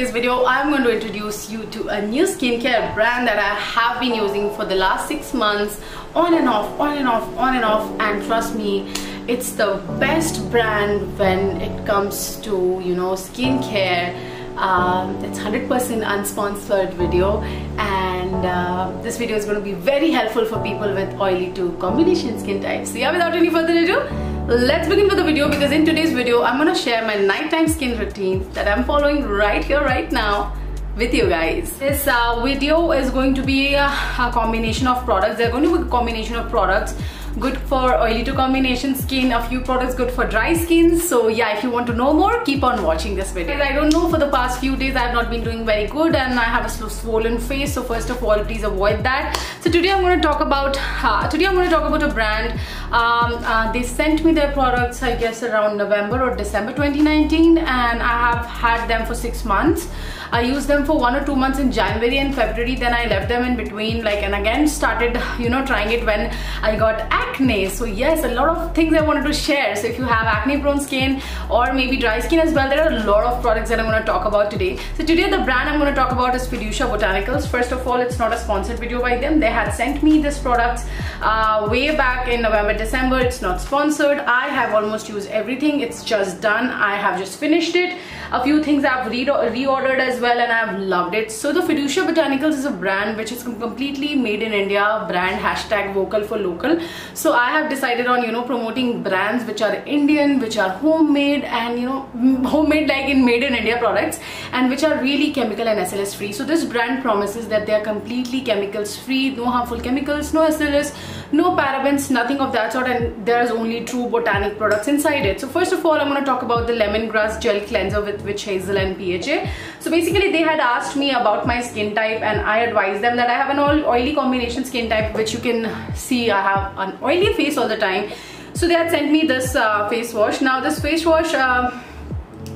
today's video, I'm going to introduce you to a new skincare brand that I have been using for the last 6 months, on and off, on and off, on and off, and trust me, it's the best brand when it comes to, you know, skincare. It's 100% unsponsored video, and this video is going to be very helpful for people with oily to combination skin types. So yeah, without any further ado, let's begin with the video, because in today's video I'm going to share my nighttime skin routine that I'm following right here, right now with you guys. This video is going to be a combination of products. They're going to be a combination of products good for oily to combination skin, a few products good for dry skin. So yeah, if you want to know more, keep on watching this video. I don't know, for the past few days I have not been doing very good and I have a swollen face, so first of all please avoid that. So today I'm going to talk about a brand. They sent me their products I guess around November or December 2019, and I have had them for 6 months. I used them for 1 or 2 months in January and February, then I left them in between, like, and again started, you know, trying it when I got acne. So yes, a lot of things I wanted to share. So if you have acne prone skin or maybe dry skin as well, there are a lot of products that I'm going to talk about today. So today the brand I'm going to talk about is Fiducia Botanicals. First of all, it's not a sponsored video by them. They had sent me this product way back in November, December. It's not sponsored. I have almost used everything. It's just done. I have just finished it. A few things I've reordered as well, and I've loved it. So the Fiducia Botanicals is a brand which is completely made in India brand, hashtag vocal for local. So I have decided on, you know, promoting brands which are Indian, which are homemade, and, you know, homemade like in made in India products, and which are really chemical and SLS free. So this brand promises that they are completely chemicals free, no harmful chemicals, no SLS, no parabens, nothing of that sort, and there's only true botanic products inside it. So first of all, I'm going to talk about the Lemongrass Gel Cleanser with Witch Hazel and PHA. So basically they had asked me about my skin type, and I advised them that I have an oily combination skin type, which you can see I have an oily face all the time. So they had sent me this face wash. Now this face wash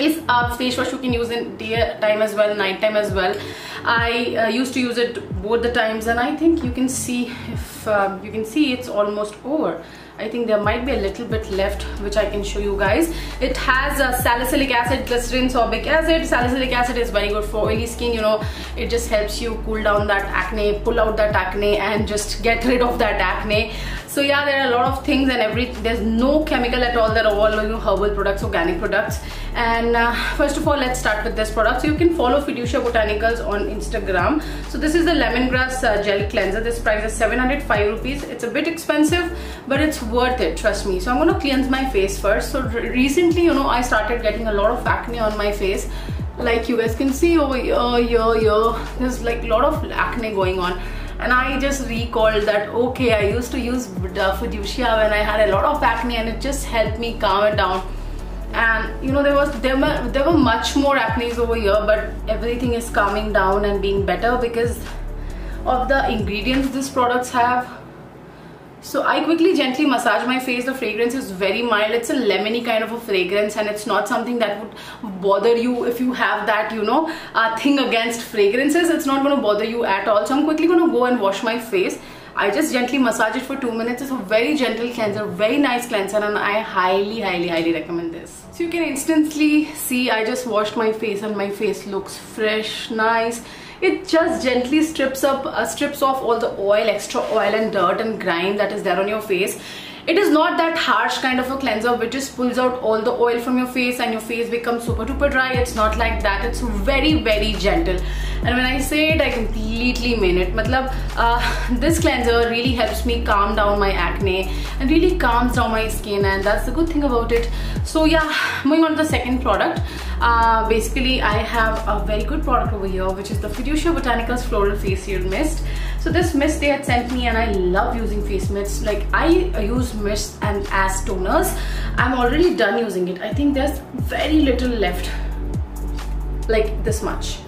is a face wash you can use in daytime as well, nighttime as well. I used to use it both the times, and I think you can see, if you can see, it's almost over. I think there might be a little bit left, which I can show you guys. It has salicylic acid, glycerin, sorbic acid. Salicylic acid is very good for oily skin, you know, it just helps you cool down that acne, pull out that acne, and just get rid of that acne. So yeah, there are a lot of things, and there's no chemical at all. They're all, you know, herbal products, organic products. And first of all, let's start with this product. So you can follow Fiducia Botanicals on Instagram. So this is the Lemongrass Gel Cleanser. This price is 705 rupees. It's a bit expensive, but it's worth it, trust me. So I'm going to cleanse my face first. So recently, you know, I started getting a lot of acne on my face, like you guys can see over here. There's like a lot of acne going on, and I just recalled that, okay, I used to use Fiducia when I had a lot of acne, and it just helped me calm it down. And you know, there were much more acnes over here, but everything is calming down and being better because of the ingredients these products have. So I quickly gently massage my face. The fragrance is very mild. It's a lemony kind of a fragrance, and it's not something that would bother you if you have that, you know, thing against fragrances. It's not going to bother you at all. So I'm quickly going to go and wash my face. I just gently massage it for 2 minutes. It's a very gentle cleanser, very nice cleanser, and I highly recommend this. So you can instantly see I just washed my face, and my face looks fresh, nice. It just gently strips off all the oil, extra oil and dirt and grime that is there on your face. It is not that harsh kind of a cleanser which just pulls out all the oil from your face and your face becomes super duper dry. It's not like that. It's very gentle, and when I say it, I completely mean it. This cleanser really helps me calm down my acne and really calms down my skin, and that's the good thing about it. So yeah, moving on to the second product. Basically I have a very good product over here, which is the Fiducia Botanicals Floral Face Mist. So this mist they had sent me, and I love using face mists. Like, I use mists and as toners. I'm already done using it. I think there's very little left, like this much.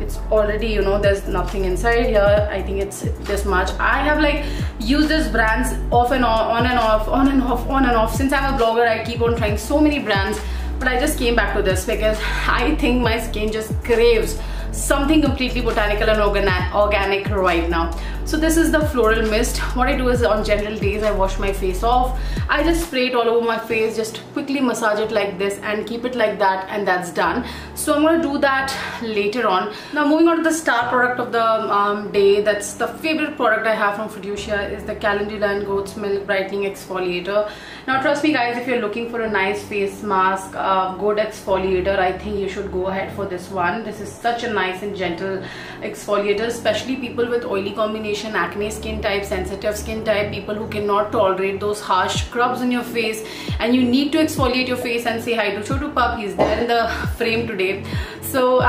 It's already, you know, there's nothing inside here. I think it's this much. I have like used this brands off and on and off. Since I'm a blogger, I keep on trying so many brands, but I just came back to this because I think my skin just craves something completely botanical and organic right now. So this is the Floral Mist. What I do is on general days, I wash my face off. I just spray it all over my face, just quickly massage it like this and keep it like that, and that's done. So I'm going to do that later on. Now moving on to the star product of the day, that's the favorite product I have from Fiducia, is the Calendula and Goat's Milk Brightening Exfoliator. Now trust me guys, if you're looking for a nice face mask, good exfoliator, I think you should go ahead for this one. This is such a nice and gentle exfoliator, especially people with oily combination, acne skin type, sensitive skin type, people who cannot tolerate those harsh scrubs on your face and you need to exfoliate your face. And say hi to Chotu Pup, he's there in the frame today. So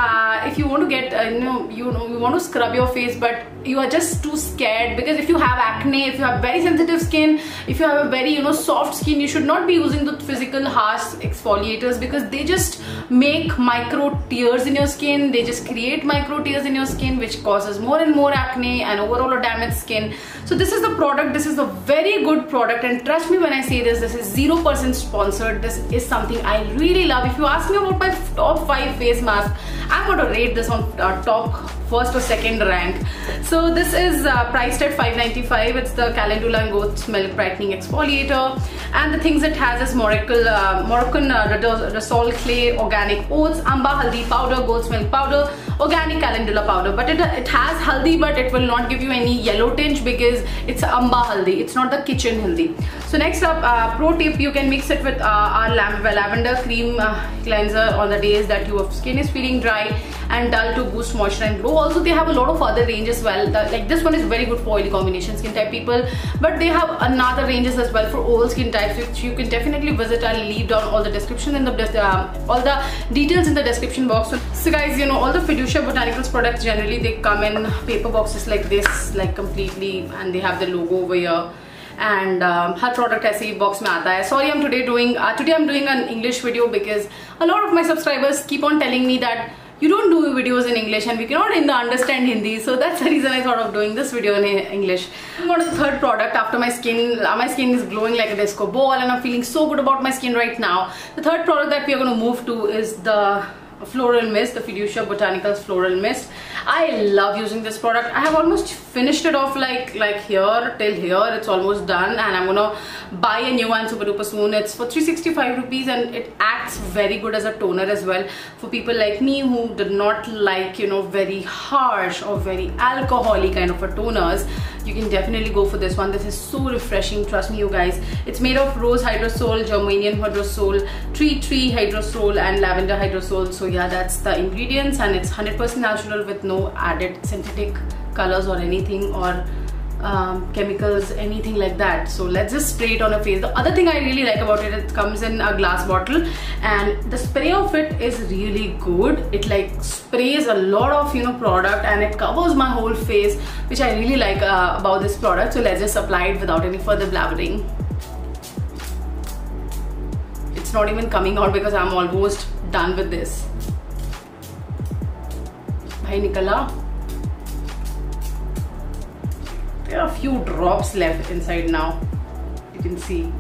if you want to get you want to scrub your face but you are just too scared, because if you have acne, if you have very sensitive skin, if you have a very soft skin, you should not be using the physical harsh exfoliators, because they just make micro tears in your skin, they just create micro tears in your skin, which causes more and more acne and overall a damaged skin. So this is the product, this is a very good product, and trust me when I say this, this is 0% sponsored. This is something I really love. If you ask me about my top 5 face masks, I'm going to rate this on top 1st or 2nd rank. So this is priced at $5.95. It's the Calendula and Goat's Milk Brightening Exfoliator, and the things it has is Moroccan Resol clay, organic oats, Amba haldi powder, goat's milk powder, organic calendula powder. But it has haldi, but it will not give you any yellow tinge because it's Amba haldi. It's not the kitchen haldi. So next up, pro tip, you can mix it with our lavender cream cleanser on the days that your skin is feeling dry and dull to boost moisture and glow. Also they have a lot of other range as well, like this one is very good for oily combination skin type people, but they have another ranges as well for all skin types, which you can definitely visit. I'll leave down all the description in the all the details in the description box. So guys, all the Fiducia Botanicals products generally they come in paper boxes like this, like completely, and they have the logo over here. And her product ऐसे ही box में आता है. Sorry, I'm today I'm doing an English video because a lot of my subscribers keep on telling me that you don't do videos in English and we cannot understand Hindi, so that's the reason I thought of doing this video in English. What is the third product after my skin is glowing like a disco ball and I'm feeling so good about my skin right now. The third product that we are going to move to is the Floral Mist, the Fiducia Botanicals Floral Mist. I love using this product. I have almost finished it off like here till here. It's almost done and I'm gonna buy a new one super duper soon. It's for 365 rupees and it acts very good as a toner as well for people like me who do not like very harsh or very alcoholic kind of a toners. You can definitely go for this one. This is so refreshing, trust me you guys. It's made of rose hydrosol, germanium hydrosol, tree hydrosol and lavender hydrosol. So yeah, that's the ingredients, and it's 100% natural with no added synthetic colors or anything or chemicals, anything like that. So let's just spray it on a face. The other thing I really like about it, it comes in a glass bottle and the spray of it is really good. It like sprays a lot of product and it covers my whole face, which I really like about this product. So let's just apply it without any further blabbering. It's not even coming out because I'm almost done with this. Bhai nikala. There are a few drops left inside now, you can see.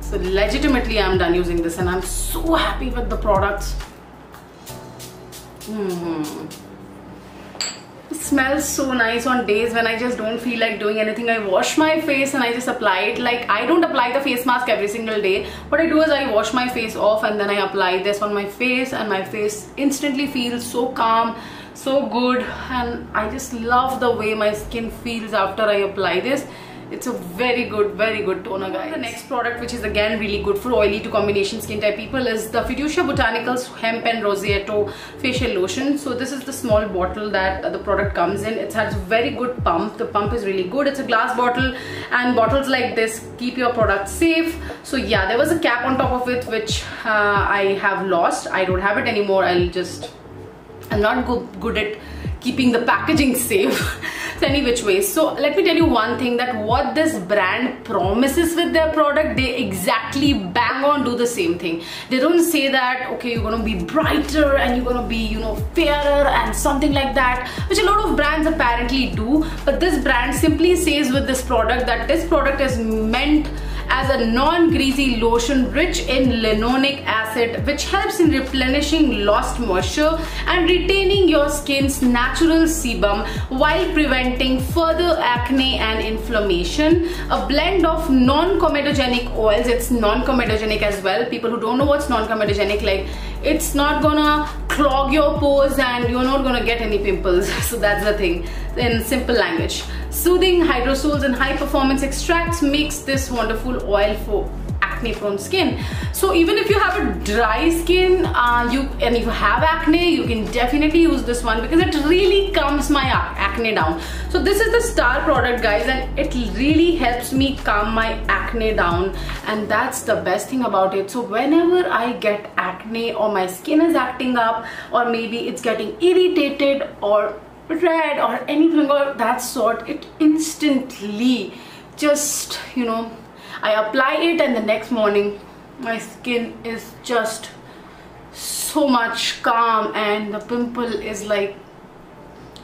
So legitimately I'm done using this and I'm so happy with the products. It smells so nice on days when I just don't feel like doing anything. I wash my face and I just apply it. Like I don't apply the face mask every single day. What I do is I wash my face off and then I apply this on my face and my face instantly feels so calm, so good, and I just love the way my skin feels after I apply this. It's a very good toner guys. The next product, which is again really good for oily to combination skin type people, is the Fiducia Botanicals Hemp and Rosehip Facial Lotion. So this is the small bottle that the product comes in. It has a very good pump. The pump is really good. It's a glass bottle, and bottles like this keep your product safe. So yeah, there was a cap on top of it which I have lost. I don't have it anymore. I'm not good at keeping the packaging safe any which way. So let me tell you one thing, that what this brand promises with their product, they exactly bang on do the same thing. They don't say that okay, you're gonna be brighter and you're gonna be fairer and something like that, which a lot of brands apparently do, but this brand simply says with this product that this product is meant as a non-greasy lotion rich in linoleic acid, which helps in replenishing lost moisture and retaining your skin's natural sebum while preventing further acne and inflammation. A blend of non-comedogenic oils. It's non-comedogenic as well. People who don't know what's non-comedogenic, like, it's not gonna clog your pores and you're not gonna get any pimples. So that's the thing, in simple language. Soothing hydrosols and high performance extracts makes this wonderful oil for acne prone skin. So even if you have a dry skin and if you have acne, you can definitely use this one because it really calms my acne down. So this is the star product, guys, and it really helps me calm my acne down, and that's the best thing about it. So whenever I get acne or my skin is acting up or maybe it's getting irritated or red or anything of that sort, it instantly just, you know, I apply it and the next morning my skin is just so much calm and the pimple is like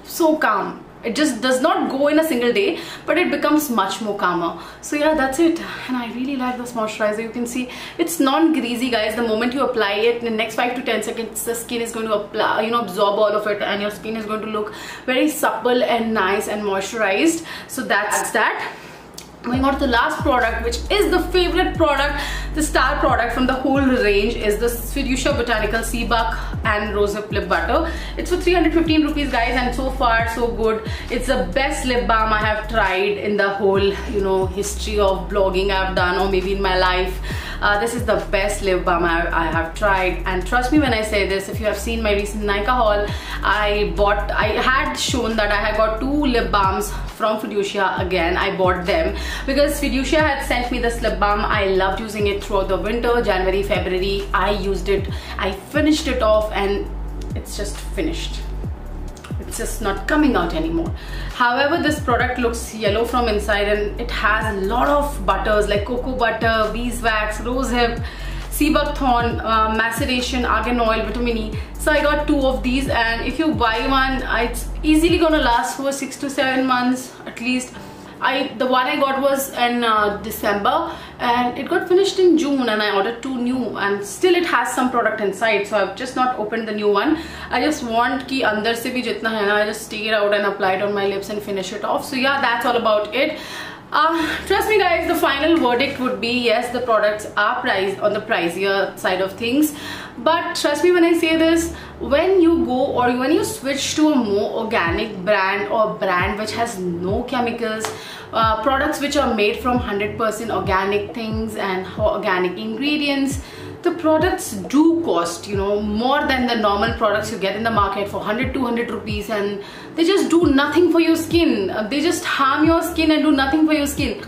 so calm. It just does not go in a single day, but it becomes much more calmer. So yeah, that's it. And I really like this moisturizer. You can see it's non-greasy, guys. The moment you apply it, in the next 5 to 10 seconds, the skin is going to apply, you know, absorb all of it, and your skin is going to look very supple and nice and moisturized. So that's that. Going on to the last product, which is the favorite product, the star product from the whole range, is the Fiducia Botanicals Seabuckthorn and Rosehip Lip Butter. It's for 315 rupees, guys, and so far so good. It's the best lip balm I have tried in the whole, you know, history of blogging I've done, or maybe in my life. This is the best lip balm I have tried, and trust me when I say this. If you have seen my recent Nykaa haul, I had shown that I had got 2 lip balms from Fiducia again. I bought them because Fiducia had sent me this lip balm. I loved using it throughout the winter, January, February. I used it, I finished it off, and it's just finished. It's just not coming out anymore. However, this product looks yellow from inside, and it has a lot of butters like cocoa butter, beeswax, rosehip, seabuckthorn, maceration, argan oil, vitamin E. So I got 2 of these, and if you buy one, it's easily gonna last for 6 to 7 months at least. The one I got was in December, and it got finished in June, and I ordered 2 new, and still it has some product inside, so I've just not opened the new one. I just want ki andar se bhi jitna hai na, I just take it out and apply it on my lips and finish it off. So yeah, that's all about it. Trust me, guys, the final verdict would be yes, the products are priced on the pricier side of things, but trust me when I say this, when you go or when you switch to a more organic brand or brand which has no chemicals, products which are made from 100% organic things and organic ingredients, the products do cost, you know, more than the normal products you get in the market for 100-200 rupees, and they just do nothing for your skin. They just harm your skin and do nothing for your skin.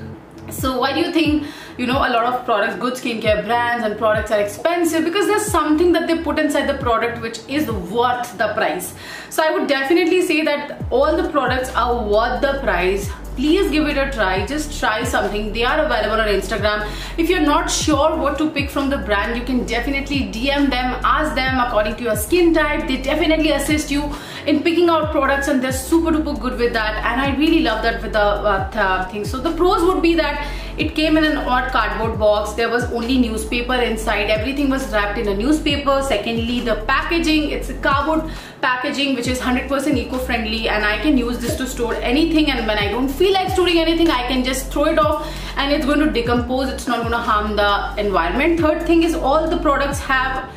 So why do you think, you know, a lot of products, good skincare brands and products are expensive? Because there's something that they put inside the product which is worth the price. So I would definitely say that all the products are worth the price. Please give it a try. Just try something. They are available on Instagram. If you're not sure what to pick from the brand, you can definitely DM them, ask them according to your skin type. They definitely assist you in picking out products, and they're super duper good with that. And I really love that with the thing. So the pros would be that it came in an odd cardboard box. There was only newspaper inside. Everything was wrapped in a newspaper. Secondly, the packaging. It's a cardboard packaging which is 100% eco-friendly, and I can use this to store anything, and when I don't feel like storing anything, I can just throw it off and it's going to decompose. It's not going to harm the environment. Third thing is all the products have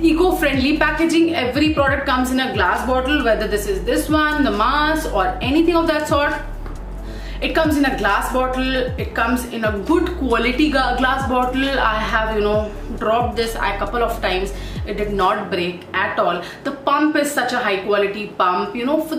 eco-friendly packaging. Every product comes in a glass bottle, whether this is this one, the mask, or anything of that sort. It comes in a glass bottle. It comes in a good quality glass bottle. I have, you know, dropped this a couple of times. It did not break at all. The pump is such a high quality pump, you know, for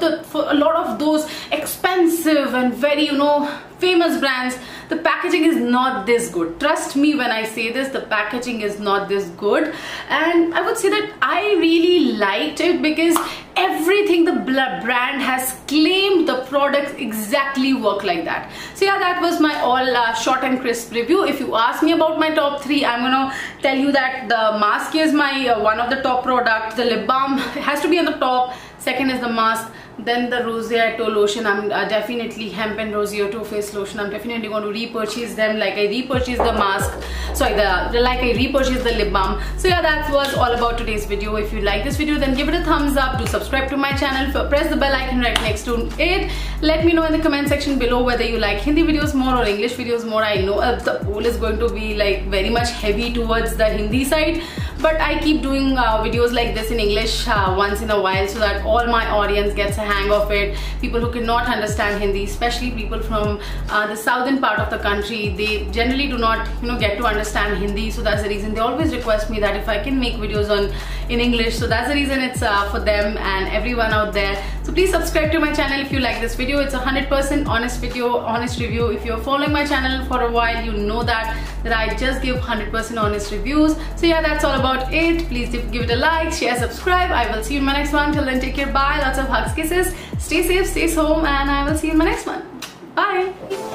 a lot of those expensive and very, you know, famous brands, the packaging is not this good. Trust me when I say this, the packaging is not this good. And I would say that I really liked it because everything the brand has claimed, the products exactly work like that. So yeah, that was my all short and crisp review. If you ask me about my top 3, I'm gonna tell you that the mask is my one of the top products. The lip balm has to be on the top. Second is the mask. Then the Roseato lotion, I'm definitely Hemp and Roseato face lotion, I'm definitely going to repurchase them like I repurchased the mask, like I repurchased the lip balm. So yeah, that was all about today's video. If you like this video, then give it a thumbs up, do subscribe to my channel, press the bell icon right next to it. Let me know in the comment section below whether you like Hindi videos more or English videos more. I know the poll is going to be like very much heavy towards the Hindi side, but I keep doing videos like this in English once in a while so that all my audience gets a hang of it. People who cannot understand Hindi, especially people from the southern part of the country, they generally do not, you know, get to understand Hindi. So that's the reason they always request me that if I can make videos in English. So that's the reason it's for them and everyone out there. So please subscribe to my channel if you like this video. It's a 100% honest video, honest review. If you're following my channel for a while, you know that I just give 100% honest reviews. So yeah, that's all about it. Please give it a like, share, subscribe. I will see you in my next one. Till then, take care, bye. Lots of hugs, kisses. Stay safe, stay home, and I will see you in my next one. Bye.